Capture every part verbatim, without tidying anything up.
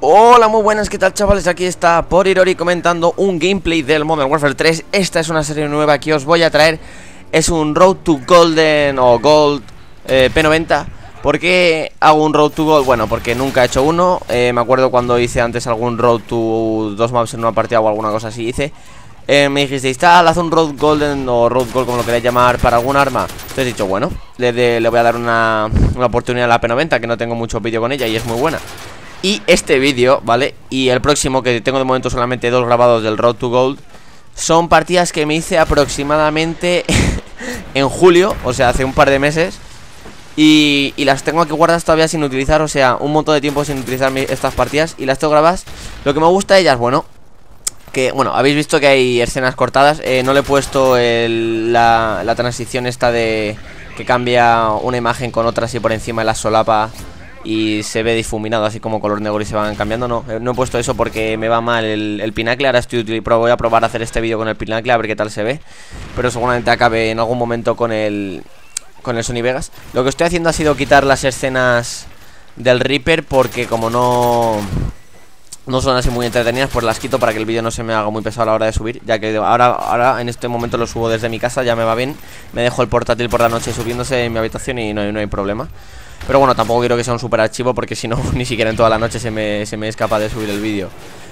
Hola, muy buenas, ¿qué tal, chavales? Aquí está Porirori comentando un gameplay del Modern Warfare tres. Esta es una serie nueva que os voy a traer. Es un Road to Golden o Gold eh, P noventa. ¿Por qué hago un Road to Gold? Bueno, porque nunca he hecho uno. eh, Me acuerdo cuando hice antes algún Road to dos maps en una partida o alguna cosa así hice. Eh, me dijisteis, tal, haz un Road Golden o Road Gold, como lo queréis llamar, para algún arma. Entonces he dicho, bueno, le, de, le voy a dar una, una oportunidad a la P noventa, que no tengo mucho vídeo con ella y es muy buena. Y este vídeo, ¿vale? Y el próximo, que tengo de momento solamente dos grabados del Road to Gold, son partidas que me hice aproximadamente en julio, o sea, hace un par de meses. Y, y las tengo aquí guardadas todavía sin utilizar, o sea, un montón de tiempo sin utilizar mi, estas partidas. Y las tengo grabadas. Lo que me gusta de ellas, bueno... Que, bueno, habéis visto que hay escenas cortadas. eh, No le he puesto el, la, la transición esta de que cambia una imagen con otra así por encima de la solapa y se ve difuminado así como color negro y se van cambiando. No, no he puesto eso porque me va mal el, el Pinnacle. Ahora estoy voy a probar a hacer este vídeo con el Pinnacle a ver qué tal se ve, pero seguramente acabe en algún momento con el, con el Sony Vegas. Lo que estoy haciendo ha sido quitar las escenas del Reaper porque como no... no son así muy entretenidas, pues las quito para que el vídeo no se me haga muy pesado a la hora de subir. Ya que ahora, ahora en este momento lo subo desde mi casa, ya me va bien. Me dejo el portátil por la noche subiéndose en mi habitación y no, no hay problema. Pero bueno, tampoco quiero que sea un super archivo porque si no, ni siquiera en toda la noche se me, se me escapa de subir el vídeo.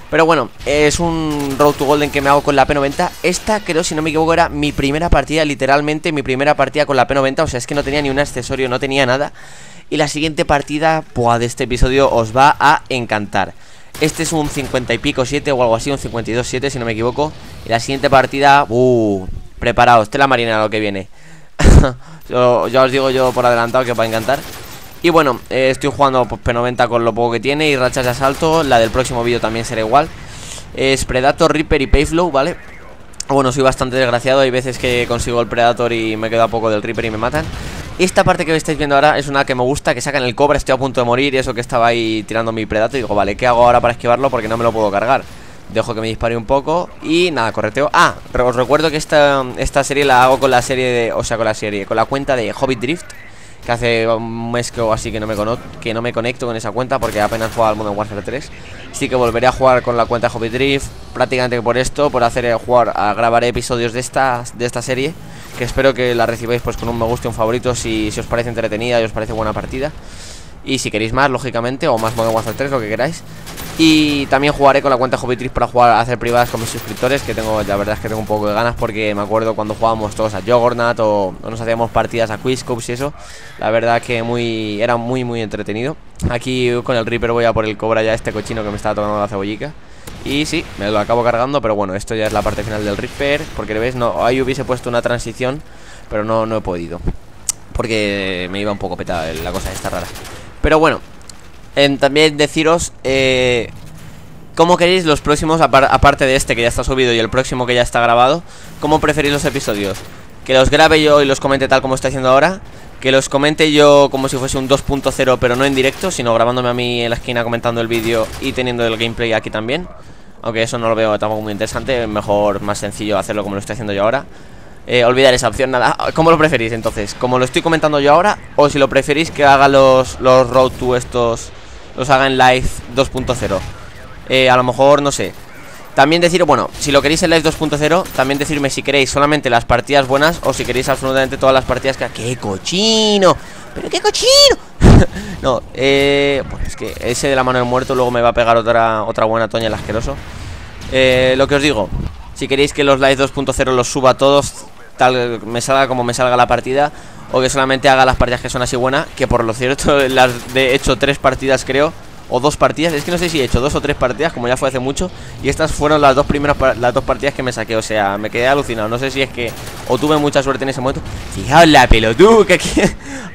Pero bueno, es un Road to Golden que me hago con la P noventa. Esta creo, si no me equivoco, era mi primera partida, literalmente mi primera partida con la P noventa. O sea, es que no tenía ni un accesorio, no tenía nada. Y la siguiente partida, buah, de este episodio os va a encantar. Este es un cincuenta y pico siete o algo así, un cincuenta y dos siete si no me equivoco. Y la siguiente partida, uh, preparaos, tela marina lo que viene. yo, ya os digo yo por adelantado que os va a encantar. Y bueno, eh, estoy jugando pues, P noventa con lo poco que tiene y rachas de asalto. La del próximo vídeo también será igual. Es Predator, Reaper y Payflow, ¿vale? Bueno, soy bastante desgraciado, hay veces que consigo el Predator y me quedo a poco del Reaper y me matan. Esta parte que estáis viendo ahora es una que me gusta, que sacan el cobra, estoy a punto de morir y eso que estaba ahí tirando mi Predator. Y digo, vale, ¿qué hago ahora para esquivarlo? Porque no me lo puedo cargar. Dejo que me dispare un poco y nada, correteo. Ah, os recuerdo que esta, esta serie la hago con la serie de... O sea, con la serie, con la cuenta de Hobbit Drift, que hace un mes o así que no, me que no me conecto con esa cuenta porque apenas jugaba al Modern Warfare tres. Así que volveré a jugar con la cuenta Hobbit Drift prácticamente por esto, por hacer jugar, a grabar episodios de esta, de esta serie, que espero que la recibáis pues con un me gusta y un favorito si, si os parece entretenida y os parece buena partida. Y si queréis más, lógicamente, o más Modern Warfare tres, lo que queráis. Y también jugaré con la cuenta Jovitris para jugar a hacer privadas con mis suscriptores, que tengo, la verdad es que tengo un poco de ganas porque me acuerdo cuando jugábamos todos a Joggernaut o, o nos hacíamos partidas a Quizcopes y eso. La verdad que muy era muy muy entretenido. Aquí con el Reaper voy a por el cobra ya este cochino que me estaba tomando la cebollica. Y sí, me lo acabo cargando, pero bueno, esto ya es la parte final del Reaper, porque ¿lo veis? No, ahí hubiese puesto una transición, pero no, no he podido, porque me iba un poco petada la cosa esta rara. Pero bueno, en también deciros eh, cómo queréis los próximos, aparte de este que ya está subido y el próximo que ya está grabado, cómo preferís los episodios. Que los grabe yo y los comente tal como estoy haciendo ahora, que los comente yo como si fuese un dos punto cero, pero no en directo, sino grabándome a mí en la esquina comentando el vídeo y teniendo el gameplay aquí también. Aunque eso no lo veo tampoco muy interesante, mejor, más sencillo hacerlo como lo estoy haciendo yo ahora. Eh, olvidar esa opción, nada, ¿cómo lo preferís entonces? ¿Como lo estoy comentando yo ahora? ¿O si lo preferís que haga los, los Road to estos, los haga en Live dos punto cero? Eh, a lo mejor, no sé. También decir, bueno, si lo queréis en Live dos punto cero, también decirme si queréis solamente las partidas buenas o si queréis absolutamente todas las partidas que... ¡Qué cochino! ¡Pero qué cochino! No, eh... Bueno, es que ese de la mano del muerto luego me va a pegar otra, otra buena toña el asqueroso. Eh, lo que os digo, si queréis que los Live dos punto cero los suba a todos... Tal me salga como me salga la partida, o que solamente haga las partidas que son así buenas. Que por lo cierto, las he hecho tres partidas creo, o dos partidas. Es que no sé si he hecho dos o tres partidas, como ya fue hace mucho. Y estas fueron las dos primeras, las dos partidas que me saqué, o sea, me quedé alucinado. No sé si es que, o tuve mucha suerte en ese momento. Fijaos la pelotuda que aquí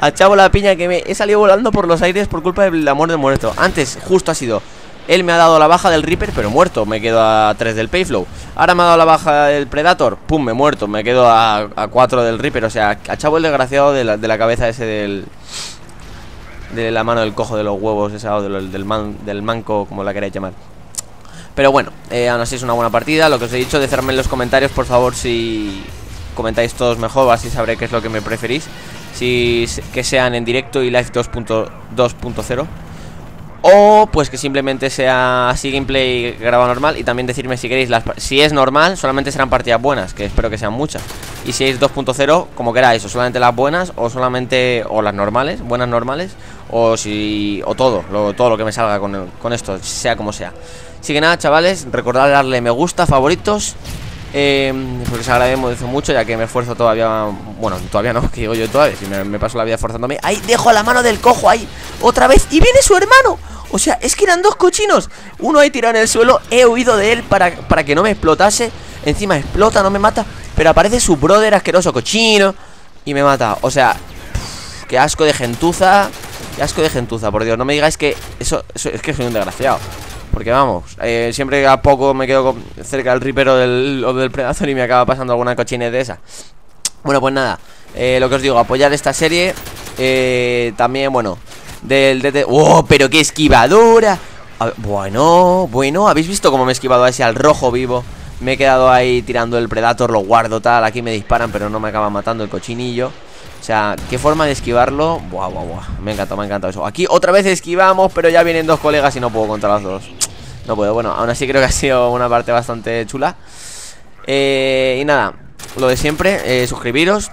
a chavo la piña que me he salido volando por los aires por culpa del amor del muerto. Antes, justo ha sido... Él me ha dado la baja del Reaper, pero muerto, me quedo a tres del Payflow. Ahora me ha dado la baja del Predator, pum, me he muerto, me quedo a, a cuatro del Reaper. O sea, a chavo el desgraciado de la, de la cabeza ese del... De la mano del cojo de los huevos, esa, o del, del, man, del manco, como la queráis llamar. Pero bueno, eh, aún así es una buena partida. Lo que os he dicho, dejadme en los comentarios, por favor, si comentáis todos mejor, así sabré qué es lo que me preferís. Si que sean en directo y Live dos punto cero. o pues que simplemente sea así gameplay grabado normal. Y también decirme si queréis, las, si es normal solamente serán partidas buenas, que espero que sean muchas. Y si es dos punto cero, como queráis, o solamente las buenas, o solamente, o las normales, buenas normales, o si, o todo, lo, todo lo que me salga con, con esto, sea como sea. Así que nada, chavales, recordad darle me gusta, favoritos, eh, porque se agradece mucho, ya que me esfuerzo todavía. Bueno, todavía no, que digo yo todavía, si me, me paso la vida forzándome. ¡Ahí! Dejo a la mano del cojo, ahí, otra vez, y viene su hermano. O sea, es que eran dos cochinos. Uno ahí tirado en el suelo, he huido de él para, para que no me explotase. Encima explota, no me mata, pero aparece su brother asqueroso cochino y me mata. O sea, pff, qué asco de gentuza. Qué asco de gentuza, por Dios. No me digáis que eso, eso es que soy un desgraciado. Porque vamos, eh, siempre a poco me quedo con, cerca del Reaper o del, o del Predator y me acaba pasando alguna cochina de esa. Bueno, pues nada, eh, lo que os digo, apoyar esta serie. eh, También, bueno, del D T. ¡Oh, pero qué esquivadura! A, bueno, bueno, ¿habéis visto cómo me he esquivado a ese al rojo vivo? Me he quedado ahí tirando el Predator, lo guardo tal, aquí me disparan pero no me acaba matando el cochinillo. O sea, qué forma de esquivarlo. Buah, buah, buah, me ha encantado, me ha encantado eso. Aquí otra vez esquivamos, pero ya vienen dos colegas y no puedo contra los dos. No puedo, bueno, aún así creo que ha sido una parte bastante chula. eh, Y nada, lo de siempre, eh, suscribiros.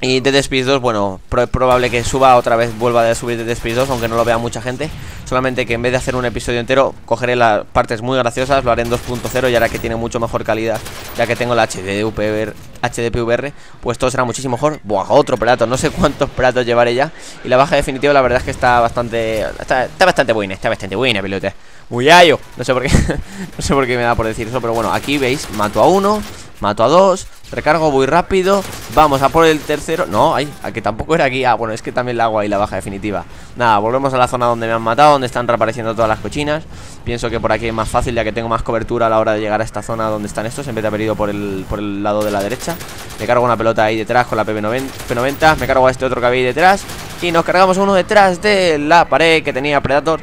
Y D T Space dos, bueno, es probable que suba otra vez, vuelva a subir D T Space dos, aunque no lo vea mucha gente. Solamente que en vez de hacer un episodio entero, cogeré las partes muy graciosas, lo haré en dos punto cero y ahora que tiene mucho mejor calidad, ya que tengo la H D P V R, pues todo será muchísimo mejor. Buah, otro plato, no sé cuántos platos llevaré ya. Y la baja definitiva la verdad es que está bastante, está, está bastante buena, está bastante buena, pilote. Buyayo, no sé por qué, no sé por qué me da por decir eso, pero bueno, aquí veis, mato a uno, mato a dos, recargo, voy rápido, vamos a por el tercero. No, ay, que tampoco era aquí. Ah, bueno, es que también la hago ahí la baja definitiva. Nada, volvemos a la zona donde me han matado, donde están reapareciendo todas las cochinas. Pienso que por aquí es más fácil, ya que tengo más cobertura a la hora de llegar a esta zona donde están estos, en vez de haber ido por el, por el lado de la derecha. Me cargo una pelota ahí detrás con la P noventa, me cargo a este otro que había ahí detrás y nos cargamos uno detrás de la pared que tenía Predator.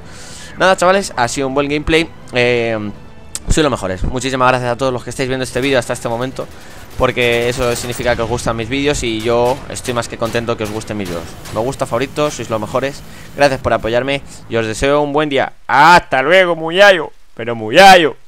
Nada, chavales, ha sido un buen gameplay. Eh... Soy los mejores. Muchísimas gracias a todos los que estáis viendo este vídeo hasta este momento, porque eso significa que os gustan mis vídeos y yo estoy más que contento que os gusten mis vídeos. Me gusta, favoritos, sois los mejores. Gracias por apoyarme y os deseo un buen día. Hasta luego, muyayo. Pero muyayo.